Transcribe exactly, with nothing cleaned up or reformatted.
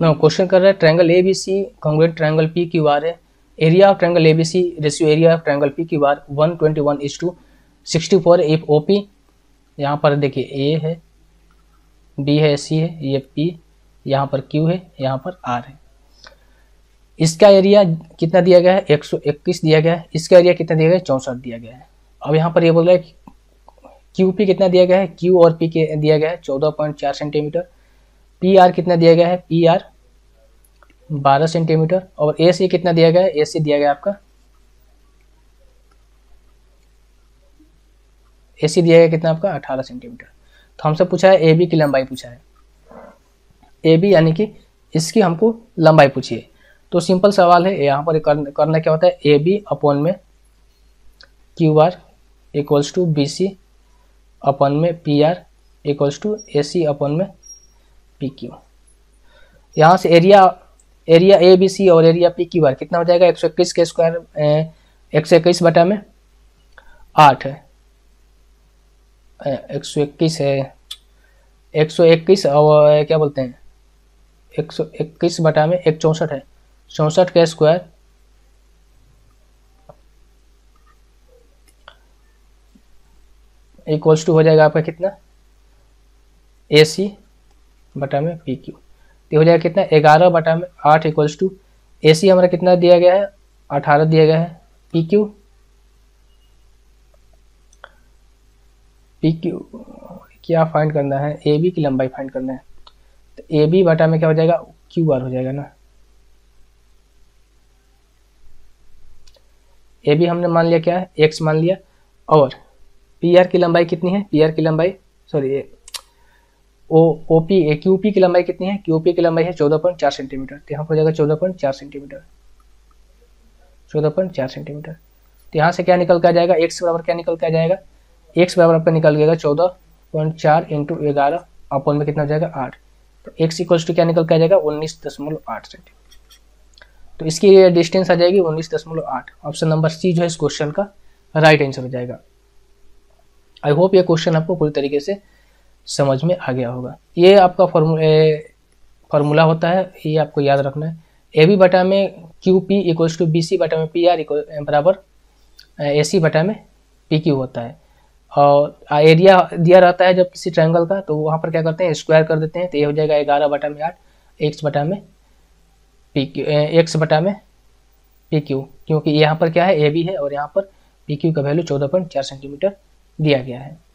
ना क्वेश्चन कर रहा है triangle A B C congruent triangle P Q R है, area of triangle A B C ratio area of triangle P Q R one twenty one is two sixty four F O P. यहाँ पर देखिए ए है, B है, सी है, ये P, यहाँ पर क्यू है, यहाँ पर आर है। इसका एरिया कितना दिया गया है, एक सौ इक्कीस दिया गया है। इसका एरिया कितना दिया गया है, चौंसठ दिया गया है। अब यहाँ पर ये बोल रहा है क्यू पी कितना दिया गया है, क्यू और पी के दिया गया है चौदह पॉइंट चार सेंटीमीटर। पी आर कितना दिया गया है, पी आर बारह सेंटीमीटर। और ए सी कितना दिया गया है, ए सी दिया गया आपका, ए सी दिया गया कितना आपका अठारह सेंटीमीटर। तो हमसे पूछा है ए बी की लंबाई पूछा है, ए बी यानी कि इसकी हमको लंबाई पूछी है। तो सिंपल सवाल है, यहाँ पर करना क्या होता है, ए बी अपॉन में Q R equals to B C upon में P R equals to A C upon में पी क्यू। यहाँ से area area A B C और एरिया पी क्यू आर कितना हो जाएगा, एक सौ इक्कीस के स्क्वायर, एक सौ इक्कीस बटा में आठ है, एक सौ इक्कीस है, एक सौ इक्कीस और क्या बोलते हैं एक सौ इक्कीस बटा में एक चौंसठ है, चौंसठ के स्क्वायर इक्वल्स टू हो जाएगा आपका कितना ए सी बटा में पी क्यू। तो हो जाएगा कितना ग्यारह बटा में आठ इक्वल्स टू ए सी हमारा कितना दिया गया है अठारह दिया गया है, पी क्यू पी क्यू क्या फाइंड करना है, ए बी की लंबाई फाइंड करना है। तो ए बी बटा में क्या हो जाएगा, क्यू आर हो जाएगा ना। ए बी हमने मान लिया क्या है एक्स मान लिया, और पी आर की लंबाई कितनी है, पी आर की लंबाई sorry O O P A Q P की लंबाई कितनी है, क्यू पी की लंबाई है चौदह पॉइंट चार सेंटीमीटर। तो यहाँ पर हो जाएगा चौदह पॉइंट चार सेंटीमीटर, चौदह पॉइंट चार सेंटीमीटर। तो यहाँ से क्या निकल के आ जाएगा, एक्स बराबर क्या निकल के आ जाएगा, एक्स बराबर आपका निकल जाएगा चौदह पॉइंट चार इंटू ग्यारह अपॉन में कितना हो जाएगा आठ। तो एक्स इक्वल्स टू क्या निकल के आ जाएगा उन्नीस दशमलव आठ सेंटीमीटर। तो इसकी डिस्टेंस आ जाएगी उन्नीस दशमलव आठ। ऑप्शन नंबर सी जो है इस क्वेश्चन का राइट आंसर हो जाएगा। आई होप ये क्वेश्चन आपको पूरी तरीके से समझ में आ गया होगा। ये आपका फार्मूला होता है, ये आपको याद रखना है, ए बी बटा में Q P equals to B C बटा में पी आर बराबर ए सी बटा में पी क्यू होता है। और एरिया दिया रहता है जब किसी ट्रायंगल का, तो वहाँ पर क्या करते हैं स्क्वायर कर देते हैं। तो ये हो जाएगा ग्यारह बटा में आठ एक्स बटा में पी क्यू, एक्स बटा में पी क्यू, क्योंकि यहाँ पर क्या है ए बी है और यहाँ पर पी क्यू का वैल्यू चौदह पॉइंट चार सेंटीमीटर दिया गया है।